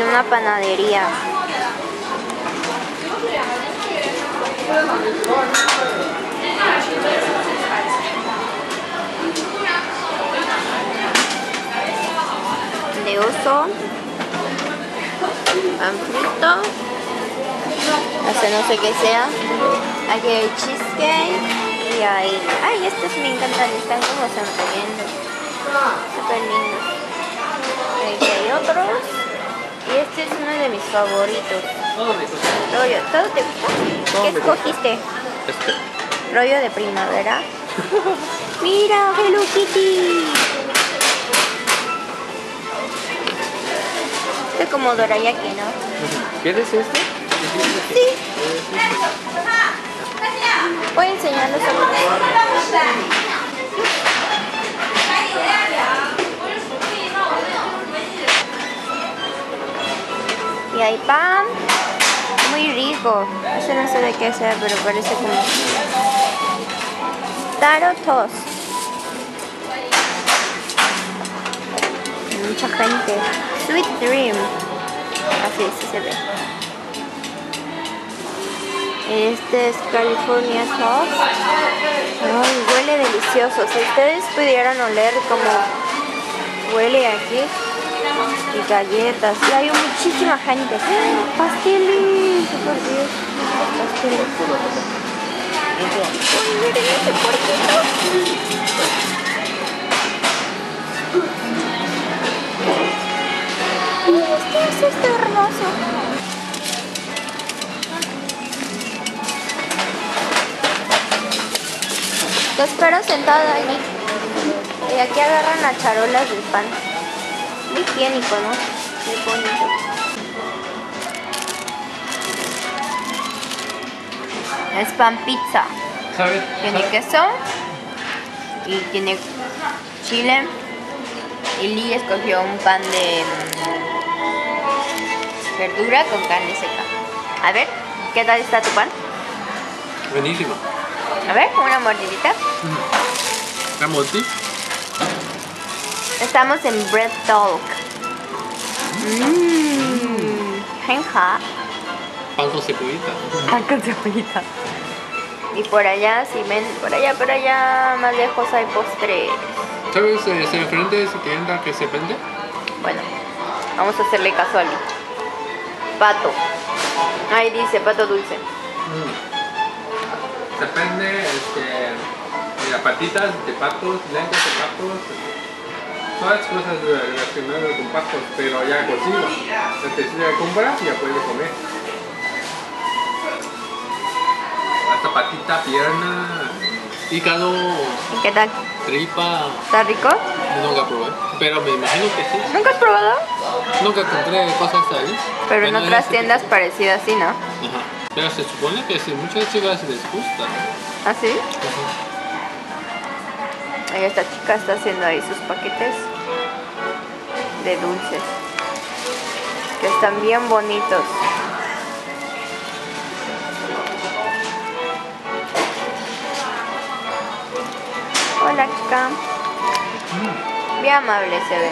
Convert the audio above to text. en una panadería. De oso, pan frito, no sé qué sea. Aquí hay cheesecake y ahí. Ay, estos me encantan, están como sonriendo. Súper lindo. Aquí hay otros. Y este es uno de mis favoritos. Rollo, ¿todo te gusta? ¿Qué escogiste? Este. Rollo de primavera. Mira, Hello Kitty. Este como dorayaki, ¿no? ¿Quieres este? Sí. Voy a enseñarles a ustedes. Y hay pan. Muy rico. Este no sé de qué sea, pero parece como... Taro Toast. Mucha gente. Sweet Dream. Así sí se ve. Este es California Toast. Ay, huele delicioso. Si ustedes pudieran oler como huele aquí. Y galletas. Y hay muchísima gente. ¡Oh, pasteles! ¡Por Dios! Pasteles. ¡Ay, miren ese puerquito! Este está hermoso. Te espero sentada allí. Y aquí agarran las charolas del pan. Muy higiénico, ¿no? Muy bonito. Es pan pizza. Tiene queso. Y tiene chile. Y Lee escogió un pan de... verdura con carne seca. A ver, ¿qué tal está tu pan? Buenísimo. A ver, una mordidita. ¿La mordí? Estamos en Bread Talk. Genja. Pan con cebollita. Pan con cebollita. Y por allá, si ven, por allá, más lejos hay postres. ¿Sabes? ¿Se enfrente si quieren dar que se vende? Bueno, vamos a hacerle caso a Lee. Pato. Ahí dice pato dulce. Se prende las patitas de patos, lentes de patos, todas las cosas relacionadas con patos, pero ya cocido. Se la compras y ya puedes comer. Hasta patita, pierna, hígado. ¿Y qué tal? Tripa. ¿Está rico? Nunca probé, pero me imagino que sí. ¿Nunca has probado? Nunca encontré cosas ahí. Pero en otras tiendas parecidas sí, ¿no? Ajá. Pero se supone que si muchas chicas les gusta. ¿Ah, sí? Ajá. Y esta chica está haciendo ahí sus paquetes de dulces. Que están bien bonitos. Hola, chica. Bien amable se ve.